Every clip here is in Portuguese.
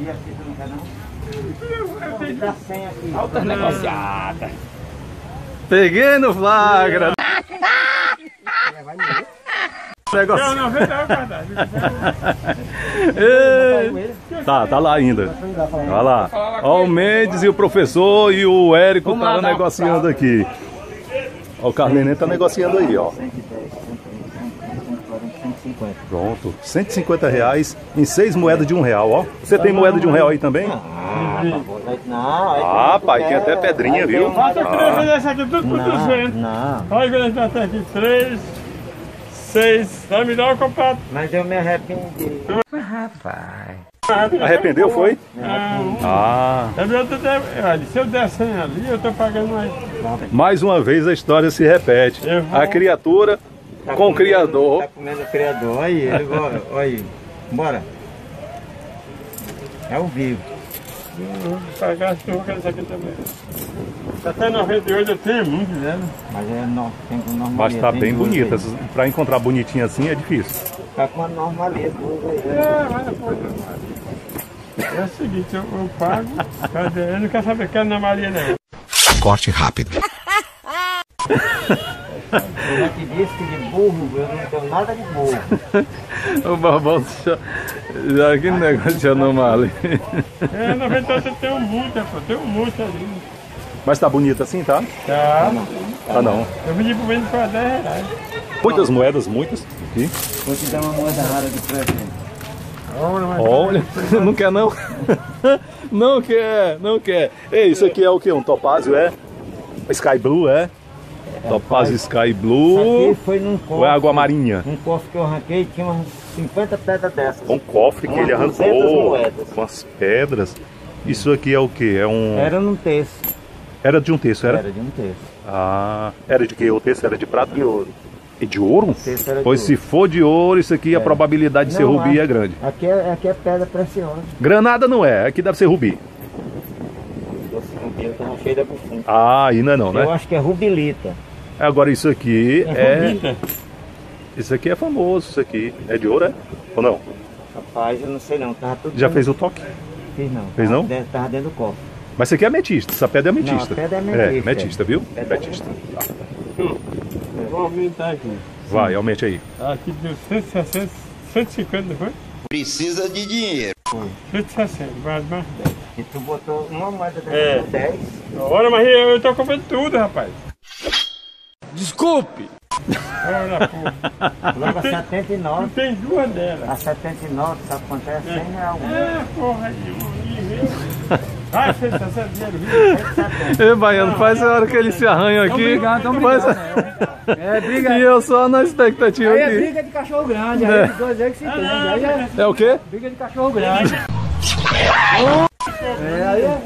dia aqui, tu não quer não? Vou dar 100 aqui. Altas negociadas. Peguei no flagra. Vai morrer. Não, não, vem dar uma. Tá lá ainda. Olha lá. Ó o Mendes e o professor e o Érico tá negociando aqui. Ó, o Carlos Nenê tá negociando aí, ó. Pronto, R$150 em 6 moedas de R$1, ó. Você tem moeda de R$1 aí também? Ah, pai, tem até pedrinha, viu? Bota 3 vezes essa aqui, tudo por 200. Olha, vezes essa aqui, 3, 6. Vai me dar uma comprada. Mas eu me arrependi. Rapaz. Arrependeu, foi? Olha, se eu der 100 ali, eu tô pagando mais. Mais uma vez a história se repete. A criatura... Tá com o criador. Tá comendo o criador. Olha ele, bora. Olha aí. Bora. É ao vivo. Pagar as turcas, isso aqui também. Até 98 eu tenho muito, né? Mas é normal. Mas tá bem bonita. Pra encontrar bonitinha assim é difícil. Tá com a normalidade. É, mas depois. É o seguinte, eu pago. Cadê? Eu não quero saber que é na Maria, não. Corte rápido. Eu já te disse que de burro, eu não tenho nada de burro. O Barbosa já que negócio de anomalia. É, na verdade eu tenho muita, pô, tenho muita ali. Mas tá bonito assim, tá? Tá. Tá não. Eu pedi pro vento pra R$10. Muitas moedas, muitas. Aqui. Vou te dar uma moeda rara de presente. Olha, não quer não? Não quer, não quer. Ei, isso aqui é o que? Um topázio, é? Sky Blue, é? Topaz Sky Blue. Foi num cofre, ou é água marinha? Um cofre que eu arranquei tinha umas 50 pedras dessas. Um cofre que ele arrancou com as pedras. Isso aqui é o que? É um... Era num terço. Era de um terço, era? Era de um terço. Ah, era de que? O terço era de prata? De ouro. E de ouro? Pois se for de ouro, isso aqui a probabilidade de ser rubi é grande. Aqui é pedra preciosa. Granada não é, aqui deve ser rubi. Eu tô cheio da bufunha. Ah, ainda não, né? Eu acho que é rubilita. Agora isso aqui é... Isso aqui é famoso, isso aqui. É de ouro, é? Ou não? Rapaz, eu não sei não. Tava tudo. Já fez o toque? Fiz não. Fez não? Tava dentro do copo. Mas isso aqui é ametista, essa pedra é ametista. Não, a pedra é ametista. É, ametista, viu? Pedra ametista. Eu vou aumentar aqui. Vai, aumente aí. Aqui deu 160, 150, não foi? Precisa de dinheiro. 160, mais 10. E tu botou uma moeda dentro de 10. Olha, mas eu tô comendo tudo, rapaz. Desculpe! Olha, pô. Logo a 79. Tem duas delas. A 79, sabe quanto é? R$100. É, porra, Ei, baiano, faz a hora que ele se arranha aqui. Obrigado, obrigado. E eu só na expectativa aqui. É briga de cachorro grande, aí os dois é que se entende. É o quê? Briga de cachorro grande. É, aí é.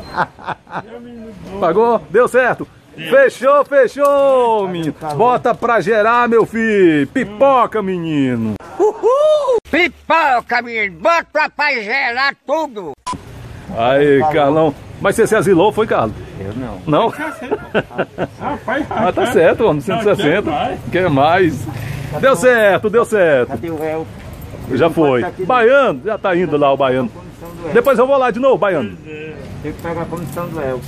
Pagou? Deu certo? Fechou, fechou, menino. Bota pra gerar, meu filho. Pipoca, menino. Uhul! Pipoca, menino. Bota pra gerar tudo. Aí, Carlão. Mas você se asilou, foi, Carlos? Eu não. Não? Mas tá certo, homem. 160. Quer mais? Deu certo, deu certo. Cadê o réu? Já foi. Baiano, já tá indo lá o baiano. Depois eu vou lá de novo, baiano. Tem que pegar a comissão do Léo.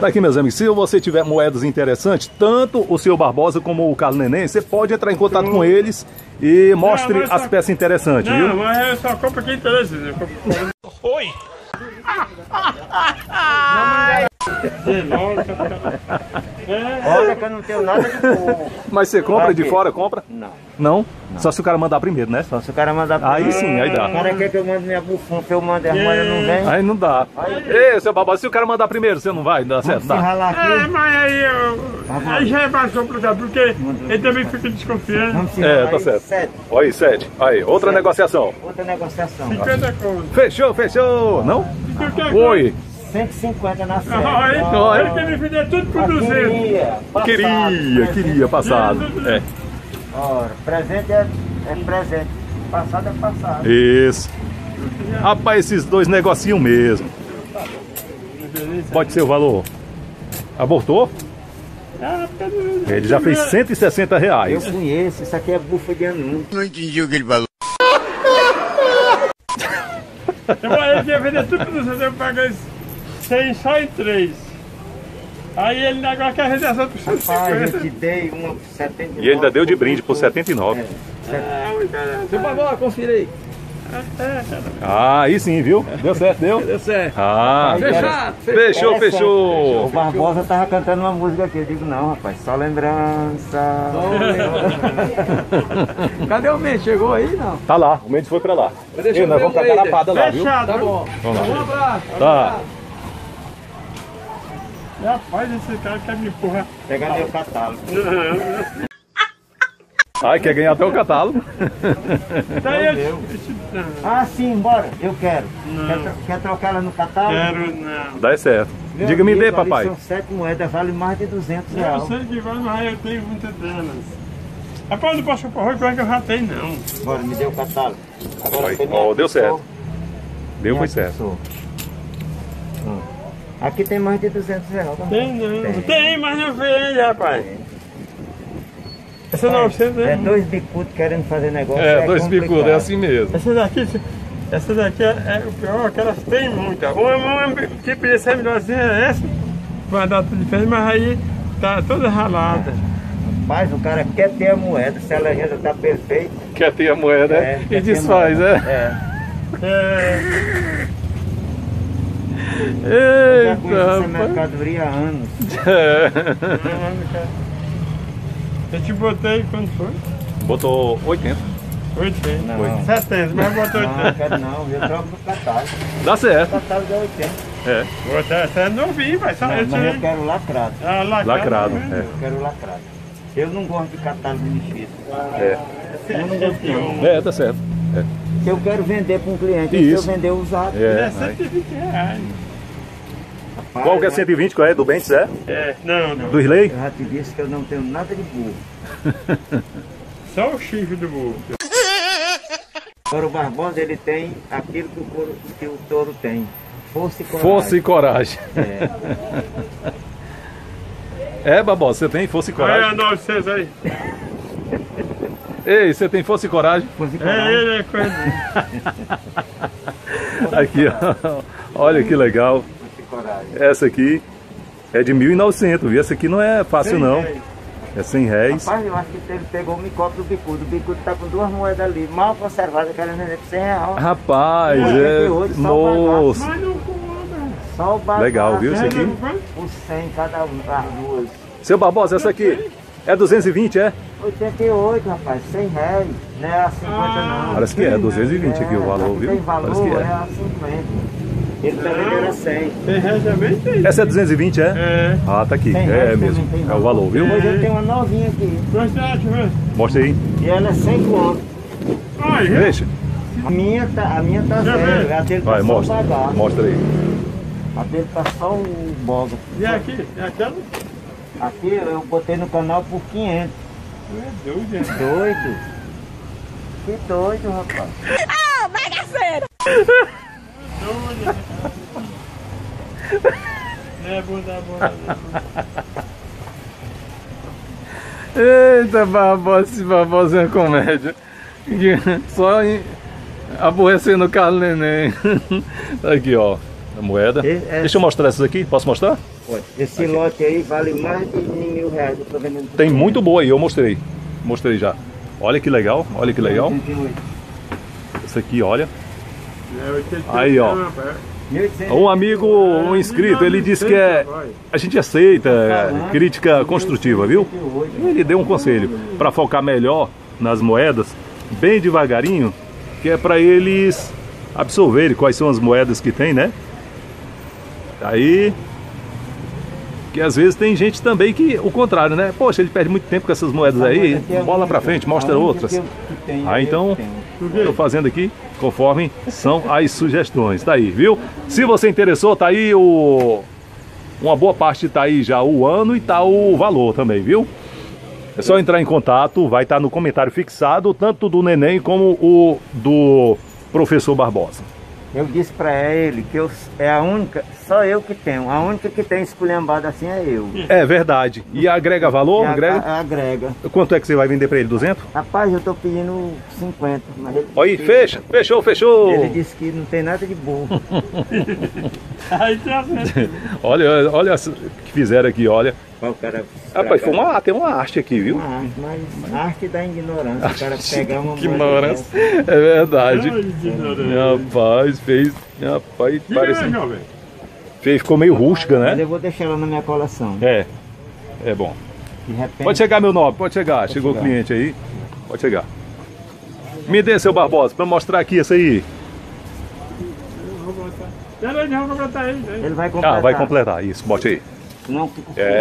Tá aqui, meus amigos, se você tiver moedas interessantes, tanto o seu Barbosa como o Carlos Neném, você pode entrar em contato com eles e mostre as peças interessantes, viu? Não, mas eu só compro aqui interessante. Oi! Olha que eu não tenho nada de bom. Mas você compra de fora, compra? Não. Não? Só se o cara mandar primeiro, né? Só se o cara mandar primeiro. Aí sim, aí dá. O cara quer que eu mande minha bufunha, que eu mande a moeda, não vem. Aí não dá. Ei, seu Barbosa, se o cara mandar primeiro, você não vai? Dá certo, tá? É, mas aí já é baixo pro cara, porque ele também fica desconfiando. É, tá certo. Olha aí, 7. Aí, outra negociação. Outra negociação. 50 conto. Fechou, fechou. Não? Oi. 150 na série. Ele quer me vender tudo por 200. Queria, passado. É. Ora, presente é presente, passado é passado. Isso. Rapaz, esses dois negociam mesmo. Pode ser o valor. Abortou? Ele já fez R$160. Eu conheço, isso aqui é bufa de anúncio. Não entendi o que ele falou. Ele ia vender tudo para você, eu paguei 100 só em 3. Aí ele agora quer vender essa por 150. Eu te dei uma 79. E ele ainda deu de brinde por 79. É. Seu Barbosa, confira aí. Ah, aí sim, viu? Deu certo, deu? Deu certo. Ah, fechado. Fechou, fechou. O Barbosa tava cantando uma música aqui. Eu digo, não, rapaz, só lembrança. Cadê o Mendes? Chegou aí, não? Tá lá, o Mendes foi pra lá. Eu, nós vamos pra carapada lá, viu? Fechado, tá bom. Vamos lá. Um abraço. Tá. Rapaz, esse cara quer me empurrar. Pegar meu catálogo. Ai, quer ganhar até o catálogo. Ah, sim, bora. Eu quero. Quer trocar ela no catálogo? Quero, não. Dá certo. Meu diga, amigo, me dê, papai. São 7 moedas, vale mais de 200 reais. Eu sei que vale, mas eu tenho muitas delas. Rapaz, não posso correr, porque eu já tenho, não. Bora, me dê o catálogo. Agora oh, deu certo. Deu, foi certo. Aqui tem mais de 200 reais. Tem, não. Tem, mas não vende, rapaz. Essa não, você vê. É dois bicudos querendo fazer negócio. É, dois bicudos, é assim mesmo. Essa daqui é o pior, que elas têm muita. Uma que podia ser melhorzinha é essa, uma data diferente, mas aí tá toda ralada. Rapaz, o cara quer ter a moeda, se a legenda tá perfeita. Quer ter a moeda, é? E desfaz, é? É. Eu já conheço essa mercadoria há anos. Eu te botei quando foi? Botou 80. 80? Não. 70, mas botou 80. Não, quero não, eu troco no catálogo. Dá certo. O catálogo é 80. É. Você não vi, mas só eu mas eu quero lacrado. Ah, lacrado. É. Eu quero lacrado. Eu não gosto de catálogo de mexido. É. Eu não gosto de um. É, tá certo. É. Eu quero vender para um cliente, e se eu vender usado. É, é 120 reais. Qual que é 120, qual é? Do Bentes, é? É, não. Do Isley? Eu já te disse que eu não tenho nada de burro. Só o chifre do burro. Agora o Barbosa, ele tem aquilo que o touro tem. Força e coragem. Força e coragem. É, Barbosa, você tem força e coragem? É, 900 aí. Ei, você tem força e coragem? Força e coragem. É, ele é coisa. Aqui, ó. Olha que legal. Essa aqui é de 1.900, viu? Essa aqui não é fácil, não. É 100 réis. Rapaz, eu acho que ele pegou um copo do bicudo. O bicudo tá com 2 moedas ali, mal conservada, querendo vender por 100 reais. Rapaz, é... Nossa! Só o barato. Legal, viu isso aqui? Por 100 cada um, as duas. Seu Barbosa, essa aqui é 220, é? 88, rapaz, 100 réis. Não é a 50, não. Parece que é 220 aqui o valor, viu? Tem valor, parece que é a 50. Ele também era 100. Essa é 220, é? É. Ah, tá aqui. É mesmo. É o valor, viu? Hoje eu tenho uma novinha aqui. Mostra aí. E ela é 100 conto. Deixa. A minha tá zero. A dele tá só pagar. Mostra aí. A dele tá só o boga. E aqui? É aquela? Aqui eu botei no canal por 500. É doido, hein? Doido. Que doido, rapaz. Ah, bagaceiro! Eita, Barbosa, esse Barbosa é uma comédia. Só em... aborrecendo o Carlos Nenê. Aqui, ó, a moeda. Deixa eu mostrar essas aqui, posso mostrar? Pode. Esse aqui. Lote aí vale mais de 1.000 reais. Eu tô vendendo. Tem muito boa aí, eu mostrei. Mostrei já. Olha que legal, olha que legal. Esse aqui, olha. Aí, ó. Um amigo, um inscrito, ele disse que é, a gente aceita crítica construtiva, viu? Ele deu um conselho para focar melhor nas moedas, bem devagarinho, que é para eles absorverem quais são as moedas que tem, né? Aí, que às vezes tem gente também que, o contrário, né? Poxa, ele perde muito tempo com essas moedas aí, bola pra frente, mostra outras. Aí então, tô fazendo aqui conforme são as sugestões. Tá aí, viu? Se você interessou, tá aí o... Uma boa parte tá aí já o ano e tá o valor também, viu? É só entrar em contato, vai estar no comentário fixado, tanto do Neném como o do professor Barbosa. Eu disse para ele que eu, é a única, só eu que tenho, a única que tem esculhambada assim é eu. É verdade. E agrega valor? Agrega. Quanto é que você vai vender para ele? 200? Rapaz, eu tô pedindo 50. Mas ele aí, que... fechou. Ele disse que não tem nada de burro. Aí tá vendo. Olha o que fizeram aqui, olha. O cara, rapaz, foi uma, tem uma arte aqui, viu? Uma arte, mas arte da ignorância. O cara pegar uma ignorância. É verdade. Rapaz, fez. Rapaz, parece. Ficou meio rústica, né? Mas eu vou deixar ela na minha coleção. É bom. De repente... Pode chegar, meu nobre, pode chegar. Pode Chegou o cliente aí. Pode chegar. Me dê, seu Barbosa, pra mostrar aqui essa aí. Ele vai completar aí. Ele vai completar. Ah, vai completar. Isso, bote aí. Não,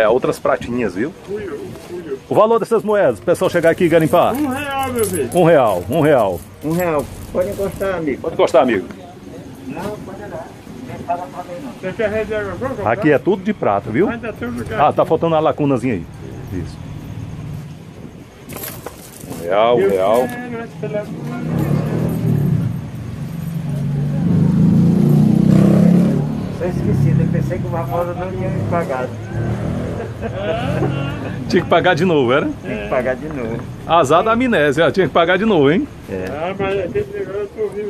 outras pratinhas, viu? Fui eu. O valor dessas moedas, o pessoal chegar aqui e garimpar? R$1, meu filho. Um real. Pode encostar, amigo. Não, pode dar. Não. Aqui é tudo de prata, viu? Ah, tá faltando a lacunazinha aí. Isso. Um real. Eu esqueci, pensei que o Barbosa não tinha me pagado. Tinha que pagar de novo, era? Tinha que pagar de novo. Azar da amnésia, tinha que pagar de novo, hein? Ah, mas eu tô vivo.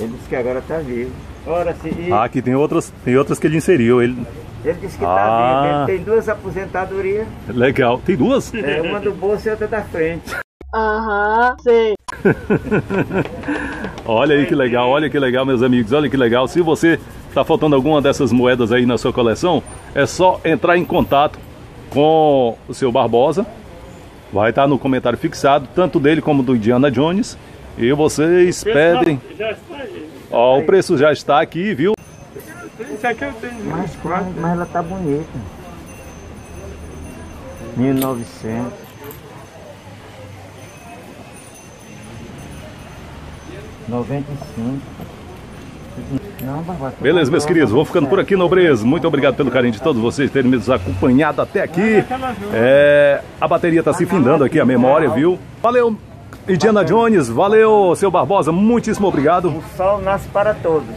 Ele disse que agora tá vivo. Ora, se... Ah, aqui tem outras que ele inseriu. Ele disse que tá vivo, ele tem duas aposentadorias. Legal, tem duas? É, uma do bolso e outra da frente. Aham, sei. Olha aí que legal, meus amigos, olha que legal. Se você... Tá faltando alguma dessas moedas aí na sua coleção? É só entrar em contato com o seu Barbosa. Vai estar no comentário fixado, tanto dele como do Indiana Jones. E vocês pedem. Ó, o preço já está aqui, viu? Isso aqui eu tenho. Mas ela tá bonita. 1900. Beleza, meus queridos, vou ficando por aqui, nobreza. Muito obrigado pelo carinho de todos vocês terem nos acompanhado até aqui. A bateria está se findando aqui, a memória, viu? Valeu, Indiana Jones, valeu, seu Barbosa, muitíssimo obrigado. O sol nasce para todos.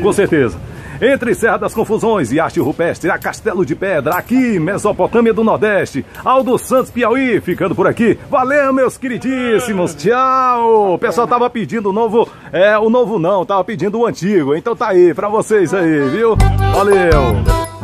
Com certeza. Entre Serra das Confusões e Arte Rupestre, a Castelo de Pedra, aqui, Mesopotâmia do Nordeste, Aldo Santos, Piauí, ficando por aqui. Valeu, meus queridíssimos, tchau! O pessoal tava pedindo o novo não, tava pedindo o antigo, então tá aí, pra vocês aí, viu? Valeu!